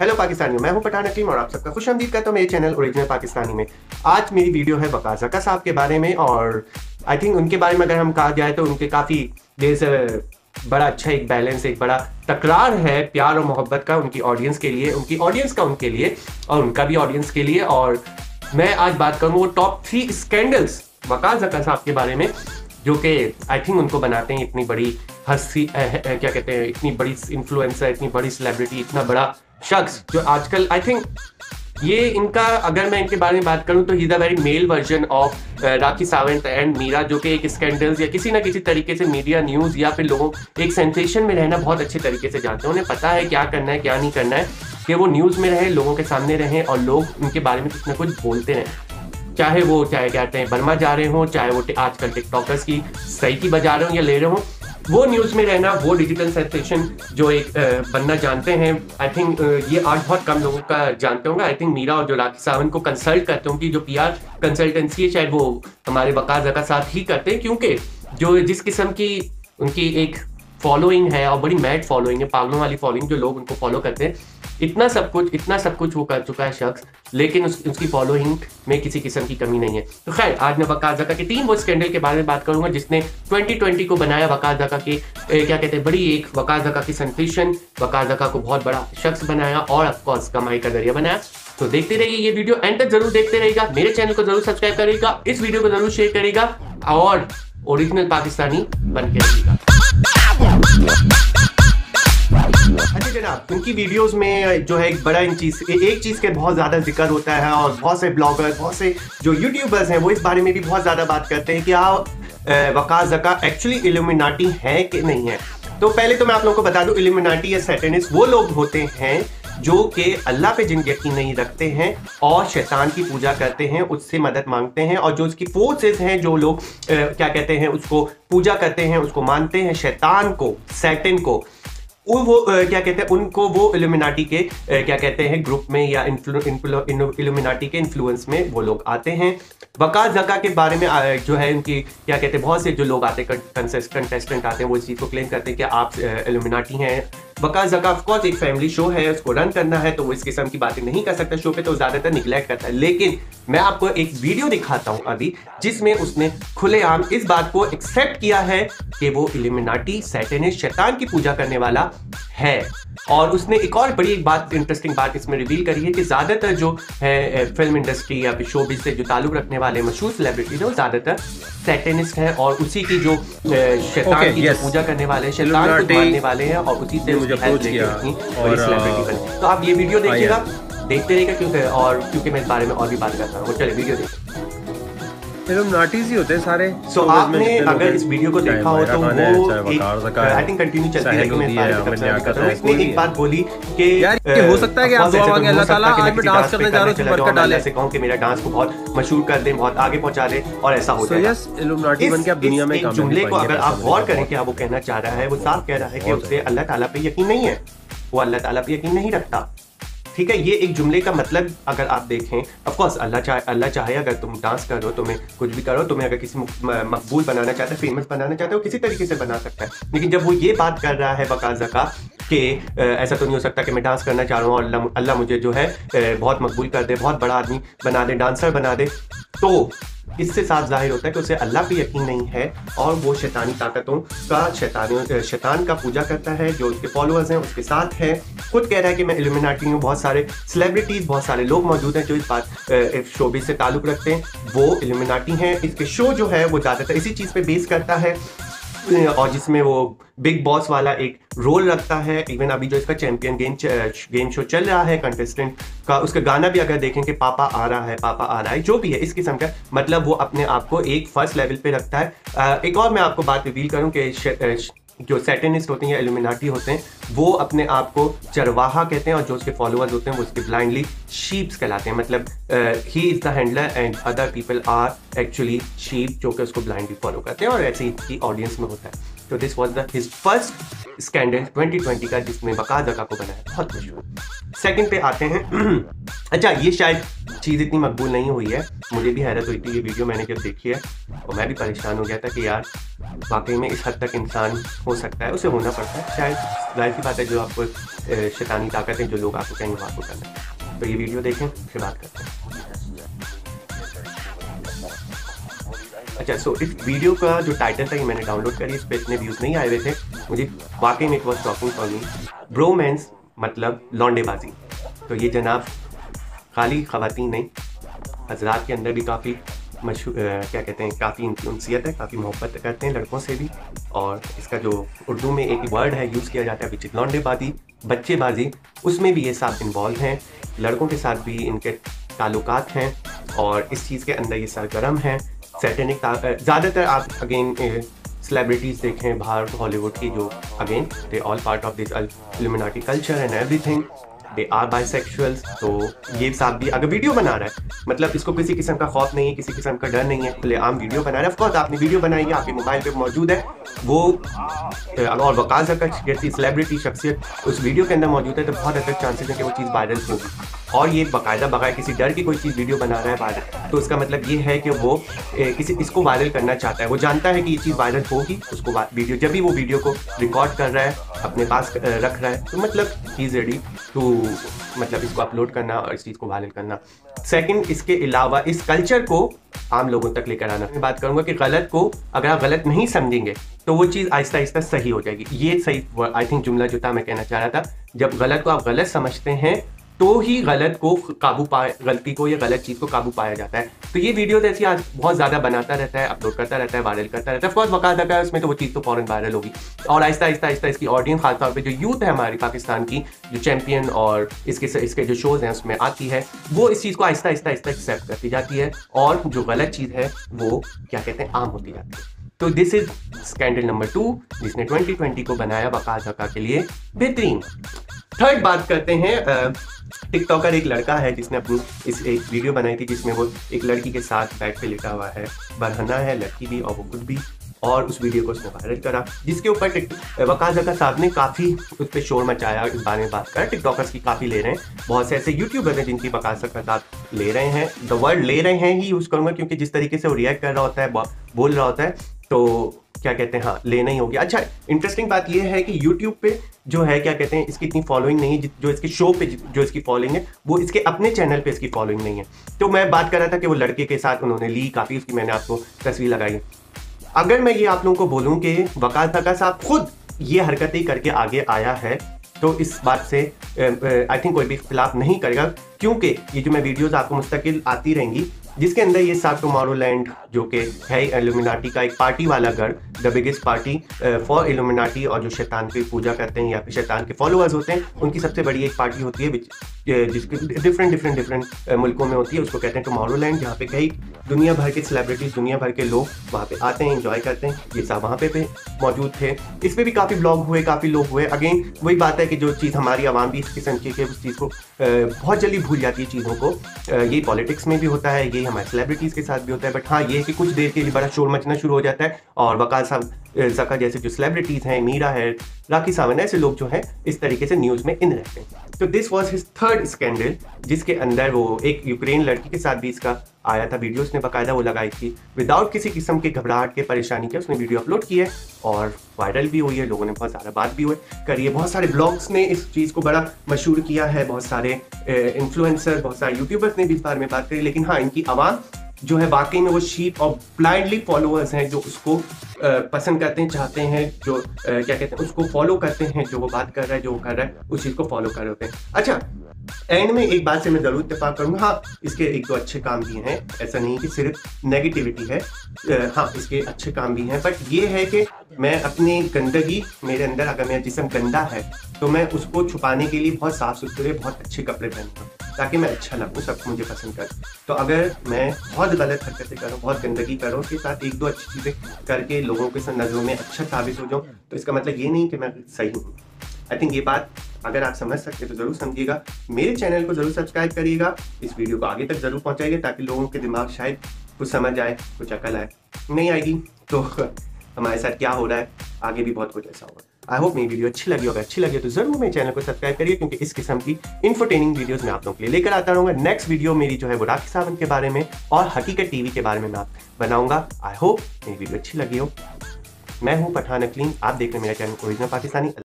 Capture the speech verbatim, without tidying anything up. Hello पाकिस्तानियों, मैं हूं पठान हकीम और आप सबका खुशामदीद कहता हूं मेरे चैनल ओरिजिनल पाकिस्तानी में। आज मेरी वीडियो है वकार ज़का साहब के बारे में और आई थिंक उनके बारे में अगर हम कहा जाए तो उनके काफ़ी देर से बड़ा अच्छा एक बैलेंस, एक बड़ा तकरार है प्यार और मोहब्बत का उनकी ऑडियंस के लिए, उनकी ऑडियंस का उनके लिए और उनका भी ऑडियंस के लिए। और मैं आज बात करूँगा वो top three scandals Waqar Zaka साहब के बारे में जो कि आई थिंक उनको बनाते हैं इतनी बड़ी हस्ती, क्या कहते हैं, इतनी बड़ी इन्फ्लुएंसर, इतनी बड़ी सेलिब्रिटी, इतना बड़ा शख्स जो आजकल आई थिंक ये इनका, अगर मैं इनके बारे में बात करूं तो he is a very male version of Rakhi Sawant and Meera, जो कि एक स्कैंडल्स या किसी ना किसी तरीके से मीडिया न्यूज़ या फिर लोग एक सेंसेशन में रहना बहुत अच्छे तरीके से जानते हैं। उन्हें पता है क्या करना है क्या नहीं करना है कि वो न्यूज़ में रहें, लोगों के सामने रहें और लोग उनके बारे में कुछ ना कुछ बोलते रहें, चाहे वो चाहे कहते हैं बर्मा जा रहे हों, चाहे वो आजकल टिकटॉकर्स की सही की बजा रहे हों या ले रहे हों, वो न्यूज़ में रहना, वो डिजिटल सेंसेशन जो एक बनना जानते हैं। आई थिंक ये आर्ट बहुत कम लोगों का जानते होंगे। आई थिंक मीरा और जो राखी सावंत को कंसल्ट करते होंगी, जो पीआर कंसल्टेंसी है, शायद वो हमारे वकार ज़का साथ ही करते हैं, क्योंकि जो जिस किस्म की उनकी एक फॉलोइंग है और बड़ी मैड फॉलोइंग है, पागलों वाली फॉलोइंग, जो लोग उनको फॉलो करते हैं, इतना सब कुछ इतना सब कुछ वो कर चुका है शख्स, लेकिन उस, उसकी फॉलोइंग में किसी किस्म की कमी नहीं है। तो खैर आज मैं वकार ज़का की तीन वो स्कैंडल के बारे में बात करूंगा जिसने ट्वेंटी ट्वेंटी को बनाया वकार ज़का की, क्या कहते हैं, बड़ी एक वकार ज़का की सेंसेशन, वकार ज़का को बहुत बड़ा शख्स बनाया और ऑफकोर्स कमाई का जरिया बनाया। तो देखते रहिए ये वीडियो एंड तक, जरूर देखते रहेगा, मेरे चैनल को जरूर सब्सक्राइब करेगा, इस वीडियो को जरूर शेयर करेगा और ओरिजिनल पाकिस्तानी बन के रहेगा। अच्छा जनाब, उनकी वीडियोस में जो है एक बड़ा इन चीज़ एक चीज़ के बहुत ज़्यादा जिक्र होता है और बहुत से ब्लॉगर, बहुत से जो यूट्यूबर्स हैं वो इस बारे में भी बहुत ज़्यादा बात करते हैं कि हाँ वकार ज़का एक्चुअली इल्यूमिनाटी है कि नहीं है। तो पहले तो मैं आप लोगों को बता दूं, इल्यूमिनाटी या सैटेनिस्ट वो लोग होते हैं जो कि अल्लाह पे जिन यकीन नहीं रखते हैं और शैतान की पूजा करते हैं, उससे मदद मांगते हैं, और जो उसकी फोर्सेस हैं, जो लोग क्या कहते हैं उसको पूजा करते हैं, उसको मानते हैं, शैतान को, सैटन को, वो क्या कहते हैं, उनको वो इल्यूमिनाटी के क्या कहते हैं ग्रुप में या इल्यूमिनाटी के इन्फ्लुएंस में वो लोग आते हैं। वकार ज़का के बारे में जो है उनकी क्या कहते हैं, बहुत से जो लोग आते हैं कंटेस्टेंट आते हैं वो इस चीज़ को क्लेम करते हैं कि आप इल्यूमिनाटी हैं। वकार ज़का ऑफकोर्स एक फैमिली शो है, उसको रन करना है, तो वो इस किस्म की बातें नहीं कर सकता शो पे, तो ज़्यादातर निगलेक्ट करता है। लेकिन मैं आपको एक वीडियो दिखाता हूँ अभी जिसमें उसने खुलेआम इस बात को एक्सेप्ट किया है कि वो इल्यूमिनाटी, सैटेनिस्ट, शैतान की पूजा करने वाला है। और उसने एक और बड़ी एक बात, इंटरेस्टिंग बात इसमें रिवील करी है कि ज़्यादातर जो है फिल्म इंडस्ट्री या फिर शोबिज़ से जो ताल्लुक़ रखने वाले मशहूर सेलिब्रिटीज हैं वो ज़्यादातर सैटेनिस्ट हैं और उसी की जो शैतान okay, की yes. पूजा करने वाले, शैतान को मानने वाले हैं और उसी से मुझे और सेलिब्रिटी बने। तो आप ये वीडियो देखिएगा, देखते रहेगा क्योंकि और क्योंकि मैं इस बारे में और भी बात करता हूँ। वो चले वीडियो देखते हैं। इल्यूमिनाटीज़ ही होते हैं सारे। सो so, आपने अगर इस वीडियो को देखा हो तो वो आई थिंक कंटिन्यू चलती रहेगी। मैं इसमें एक बात बोली कि हो सकता है कि आप दुआ मांगे अल्लाह ताला, आज मैं डांस करने जा रहा हूं, सुपर कट डाले, ऐसे कहूं कि मेरा डांस को बहुत मशहूर कर दें, बहुत आगे पहुंचा दें, और ऐसा हो जाए। यस, इल्यूमिनाटी बन के आप दुनिया में काम जुमले को अगर आप गौर करें कि आप वो कहना चाह रहा है, वो साफ कह रहा है कि उससे अल्लाह ताला पे यकीन नहीं है, वो अल्लाह ताला पे यकीन नहीं रखता। ठीक है, ये एक जुमले का मतलब अगर आप देखें, ऑफकोर्स अल्लाह चाहे अल्लाह चाहे अगर तुम डांस करो, तुम्हें कुछ भी करो, तुम्हें अगर किसी मकबूल बनाना चाहते हो, फेमस बनाना चाहते हो, किसी तरीके से बना सकता है। लेकिन जब वो ये बात कर रहा है वकार ज़का कि ऐसा तो नहीं हो सकता कि मैं डांस करना चाह रहा हूँ और अल्लाह अल्लाह मुझे जो है बहुत मकबूल कर दे, बहुत बड़ा आदमी बना दे, डांसर बना दे, तो इससे साफ जाहिर होता है कि उसे अल्लाह पे यकीन नहीं है और वो शैतानी ताकतों का शैतानियों शैतान का पूजा करता है, जो उसके फॉलोअर्स हैं उसके साथ है। खुद कह रहा है कि मैं इल्यूमिनाटी हूँ, बहुत सारे सेलिब्रिटीज़, बहुत सारे लोग मौजूद हैं जो इस बात इस शोबे से ताल्लुक़ रखते हैं, वो इल्यूमिनाटी हैं। इसके शो जो है वो ज़्यादातर इसी चीज़ पर बेस करता है और जिसमें वो बिग बॉस वाला एक रोल रखता है। इवन अभी जो इसका चैंपियन गेम गेम शो चल रहा है कंटेस्टेंट का, उसका गाना भी अगर देखें कि पापा आ रहा है, पापा आ रहा है, जो भी है इस किस्म का, मतलब वो अपने आप को एक फर्स्ट लेवल पे रखता है। एक और मैं आपको बात रिवील करूं कि जो सैटेनिस्ट होते हैं या इल्यूमिनाटी होते हैं वो अपने आप को चरवाहा कहते हैं और जो उसके फॉलोअर्स होते हैं वो उसके ब्लाइंडली शीप्स कहलाते हैं, मतलब he is the handler and other people are actually sheep, जो कि उसको ब्लाइंडली फॉलो करते हैं और ऐसे ही इसकी ऑडियंस में होता है। तो this was the his first scandal twenty twenty का जिसमें वकार ज़का को बनाया, बहुत मशहूर। सेकंड पे आते हैं अच्छा ये शायद चीज़ इतनी मकबूल नहीं हुई है, मुझे भी हैरत हुई थी ये वीडियो मैंने जब देखी है और मैं भी परेशान हो गया था कि यार वाकई में इस हद तक इंसान हो सकता है, उसे होना पड़ता है। शायद जाहिर सी बात है, जो आपको शैतानी ताकत है जो लोग आपको कहेंगे आपको करना है। तो ये वीडियो देखें, उससे बात करते हैं। अच्छा, सो इस वीडियो का जो टाइटल था ये मैंने डाउनलोड करी, इस पर इतने व्यूज़ नहीं आए हुए थे। मुझे वाकई में it was talking for me. Bromance मतलब लौंडेबाजी। तो ये जनाब खाली ख़वातीन नहीं, हजरात के अंदर भी काफ़ी मशहूर क्या कहते हैं, काफ़ी इंफ्लुएंसियत है, काफ़ी मोहब्बत करते हैं लड़कों से भी। और इसका जो उर्दू में एक वर्ड है यूज़ किया जाता है विच इज लौंडेबाजी, बच्चेबाजी, उसमें भी ये साथ इन्वॉल्व हैं। लड़कों के साथ भी इनके ताल्लुकात हैं और इस चीज़ के अंदर ये सरगर्म हैं। सैटेनिक ज़्यादातर आप अगेन सेलिब्रिटीज़ देखें बाहर हॉलीवुड की, जो again they all part of this illuminati culture and everything, they are bisexuals. तो ये साथ भी अगर वीडियो बना रहा है, मतलब इसको किसी किस्म का खौफ नहीं है, किसी किस्म का डर नहीं है, खुलेआम वीडियो बना रहा है। ऑफकोर्स आपने वीडियो बनाई है, आपके मोबाइल पे मौजूद है वो, और वकार ज़का जैसी सेलिब्रिटी शख्सियत उस वीडियो के अंदर मौजूद है, तो बहुत अच्छा चांसेस है कि वो चीज़ वायरल होगी। और ये बाकायदा बगैर किसी डर की कोई चीज़ वीडियो बना रहा है वायरल, तो उसका मतलब ये है कि वो ए, किसी इसको वायरल करना चाहता है। वो जानता है कि ये चीज़ वायरल होगी, उसको वीडियो जब भी वो वीडियो को रिकॉर्ड कर रहा है अपने पास रख रहा है, तो मतलब ही इज़ रेडी टू मतलब इसको अपलोड करना और इस चीज़ को वायरल करना। सेकंड, इसके अलावा इस कल्चर को आम लोगों तक लेकर आना। मैं बात करूंगा कि गलत को अगर आप गलत नहीं समझेंगे तो वो चीज़ आहिस्ता आहिस्ता सही हो जाएगी। ये सही आई थिंक जुमला जो था मैं कहना चाह रहा था। जब गलत को आप गलत समझते हैं तो ही गलत को काबू पाया, गलती को या गलत चीज़ को काबू पाया जाता है। तो ये वीडियोस ऐसी आज बहुत ज़्यादा बनाता रहता है, अपलोड करता रहता है, वायरल करता रहता है। ऑफकोर्स वकार ज़का है उसमें, तो वो चीज़ तो फ़ौरन वायरल होगी। और आहिस्ता आहिस्ता आहिस्ता इसकी ऑडियंस, खासतौर पे जो यूथ है हमारी पाकिस्तान की, जो चैम्पियन और इसके इसके जो शोज़ हैं उसमें आती है, वो इस चीज़ को आहिस्ता आहिस्ता आहिस्ता एक्सेप्ट करती जाती है और जो गलत चीज़ है वो क्या कहते हैं आम होती जाती है। तो this is scandal number two जिसने ट्वेंटी ट्वेंटी को बनाया वकार ज़का के लिए बेहतरीन। थर्ड बात करते हैं, टिकटॉकर एक लड़का है जिसने अपनी इस एक वीडियो बनाई थी जिसमें वो एक लड़की के साथ बैठ पे लेटा हुआ है, बरहना है लड़की भी और वो खुद भी, और उस वीडियो को उसने वायरल करा, जिसके ऊपर वकार ज़का साहब ने काफ़ी उस पर शोर मचाया। इस बारे में बात करा, टिकटॉकर्स की काफ़ी ले रहे हैं, बहुत से ऐसे यूट्यूबर हैं जिनकी वकार ज़का साहब ले रहे हैं, द वर्ड ले रहे हैं ही यूज़ करूँगा, क्योंकि जिस तरीके से वो रिएक्ट कर रहा होता है, बोल रहा होता है, तो क्या कहते हैं, हाँ लेना ही हो गया। अच्छा, इंटरेस्टिंग बात यह है कि YouTube पे जो है क्या कहते हैं इसकी इतनी फॉलोइंग नहीं है, जो इसके शो पे जो इसकी फॉलोइंग है वो इसके अपने चैनल पे इसकी फॉलोइंग नहीं है। तो मैं बात कर रहा था कि वो लड़के के साथ उन्होंने ली काफ़ी, उसकी मैंने आपको तस्वीर लगाई। अगर मैं ये आप लोगों को बोलूँ कि वकार ज़का साहब खुद ये हरकतें करके आगे आया है, तो इस बात से आई थिंक कोई भी इख्तिलाफ नहीं करेगा, क्योंकि ये जो मैं वीडियोज़ आपको मुस्तकिल आती रहेंगी जिसके अंदर ये साहब टोमोलैंड जो कि है इल्यूमिनाटी का एक पार्टी वाला गढ़, the biggest party for illuminati, और जो शैतान की पूजा करते हैं या फिर शैतान के फॉलोअर्स होते हैं उनकी सबसे बड़ी एक पार्टी होती है जिसकी डिफरेंट डिफरेंट डिफरेंट मुल्कों में होती है, उसको कहते हैं टोमोलैंड, जहाँ पे कई दुनिया भर के सेलिब्रिटीज़, दुनिया भर के लोग वहाँ पे आते हैं, इंजॉय करते हैं। ये साहब वहाँ पे भी मौजूद थे, इस पर भी काफ़ी ब्लॉग हुए, काफ़ी लोग हुए। अगेन वही बात है कि जो चीज़ हमारी आवाम भी इस किस्म की उस चीज़ को बहुत जल्दी भूल जाती है चीज़ों को। ये पॉलिटिक्स में भी होता है, ये हमारे सेलिब्रिटीज़ के साथ भी होता है, बट हाँ ये है कि कुछ देर के लिए बड़ा शोर मचना शुरू हो जाता है और वकार साहब ज़का जैसे जो सेलिब्रिटीज़ हैं, मीरा है, राखी सावंत, ऐसे लोग जो हैं इस तरीके से न्यूज़ में इन रहते हैं। तो this was his third scandal, जिसके अंदर वो एक यूक्रेन लड़की के साथ भी इसका आया था वीडियो, उसने बाकायदा वो लगाई थी विदाउट किसी किस्म के घबराहट के, परेशानी के, उसने वीडियो अपलोड की है और वायरल भी हुई है, लोगों ने बहुत ज़्यादा बात भी हुई करी है। बहुत सारे ब्लॉग्स ने इस चीज़ को बड़ा मशहूर किया है, बहुत सारे इन्फ्लुएंसर, बहुत सारे यूट्यूबर्स ने भी इस बारे में बात करी, लेकिन हाँ इनकी आवाम जो है वाकई में वो शीप और ब्लाइंडली फॉलोअर्स हैं जो उसको पसंद करते हैं, चाहते हैं, जो क्या कहते हैं उसको फॉलो करते हैं, जो वो बात कर रहा है, जो वो कर रहा है उस चीज़ को फॉलो कर रहे होते हैं। अच्छा, एंड में एक बात से मैं ज़रूर इत्तेफाक करूँगा, हाँ इसके एक दो अच्छे काम भी हैं, ऐसा नहीं कि सिर्फ नेगेटिविटी है, हाँ इसके अच्छे काम भी हैं, बट ये है कि मैं अपनी गंदगी, मेरे अंदर अगर मेरा जिस्म गंदा है तो मैं उसको छुपाने के लिए बहुत साफ़ सुथरे, बहुत अच्छे कपड़े पहनूँगा ताकि मैं अच्छा लगूँ, सब मुझे पसंद कर। तो अगर मैं बहुत गलत हरकतें करूँ, बहुत गंदगी करूँ, उसके साथ एक दो अच्छी चीज़ें करके लोगों के साथ नज़रों में अच्छा साबित हो जाऊँ, तो इसका मतलब ये नहीं कि मैं सही हूँ। आई थिंक ये बात अगर आप समझ सकते तो ज़रूर समझिएगा, मेरे चैनल को ज़रूर सब्सक्राइब करिएगा, इस वीडियो को आगे तक ज़रूर पहुँचाइएगा ताकि लोगों के दिमाग शायद कुछ समझ आए, कुछ अकल आए, नहीं आएगी तो हमारे साथ क्या हो रहा है आगे भी बहुत कुछ ऐसा होगा। आई होप मेरी वीडियो अच्छी लगी, अगर अच्छी लगी तो जरूर मेरे चैनल को सब्सक्राइब करिए, क्योंकि इस किस्म की इंफोटेनिंग वीडियोस मैं आप लोगों के लिए लेकर आता रहूँगा। नेक्स्ट वीडियो मेरी जो है वो राखी सावंत के बारे में और हकीकत टीवी के बारे में मैं बनाऊँगा। आई होप मेरी वीडियो अच्छी लगी हो। मैं हूँ पठान अकलीम, आप देख रहे हैं मेरा चैनल ओरिजिनल पाकिस्तानी।